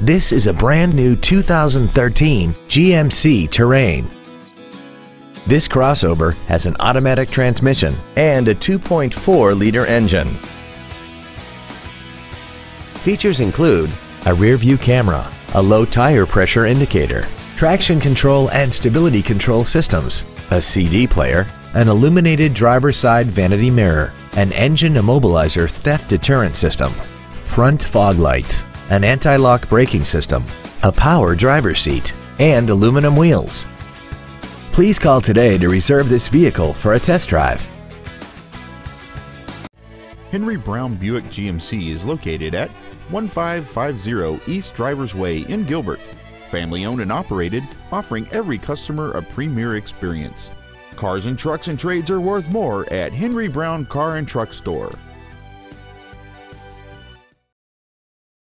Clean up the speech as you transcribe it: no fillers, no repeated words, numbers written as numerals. This is a brand new 2013 GMC Terrain. This crossover has an automatic transmission and a 2.4-liter engine. Features include a rear-view camera, a low tire pressure indicator, traction control and stability control systems, a CD player, an illuminated driver's side vanity mirror, an engine immobilizer theft deterrent system, front fog lights, an anti-lock braking system, a power driver's seat, and aluminum wheels. Please call today to reserve this vehicle for a test drive. Henry Brown Buick GMC is located at 1550 East Drivers Way in Gilbert. Family owned and operated, offering every customer a premier experience. Cars and trucks and trades are worth more at Henry Brown Car and Truck Store.